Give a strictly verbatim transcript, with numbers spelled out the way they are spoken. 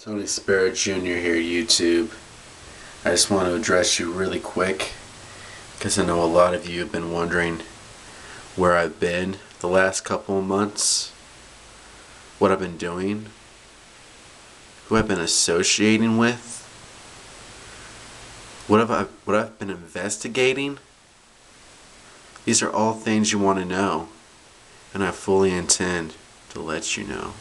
Tony Spera Junior here, YouTube. I just want to address you really quick because I know a lot of you have been wondering where I've been the last couple of months, what I've been doing, who I've been associating with, what have I, what I've been investigating. These are all things you want to know, and I fully intend to let you know.